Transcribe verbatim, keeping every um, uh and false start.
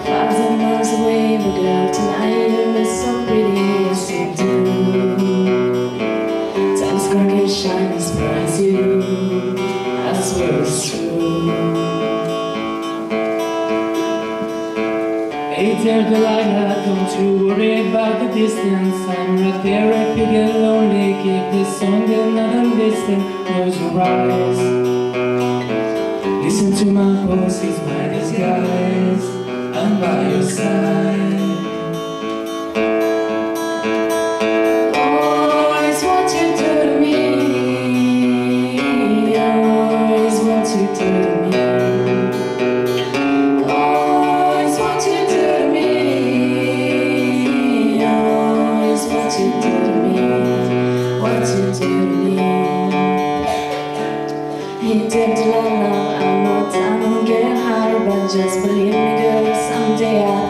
thousand miles away, but girl, tonight there is some pretty thing to do. Time's crack and shine as bright as you. I swear it's true. Hey there, Delilah, don't you worry about the distance. I'm right there if you get lonely. Keep this song another listen. Close your eyes, listen to my voice, it's my disguise. I'm by your side. Always what you do to me. Always what you do to me. Always what you do to me. Always what you do to me. What you do to me. He did love, I'm not, I'm getting higher, but just believe me, girl. Yeah.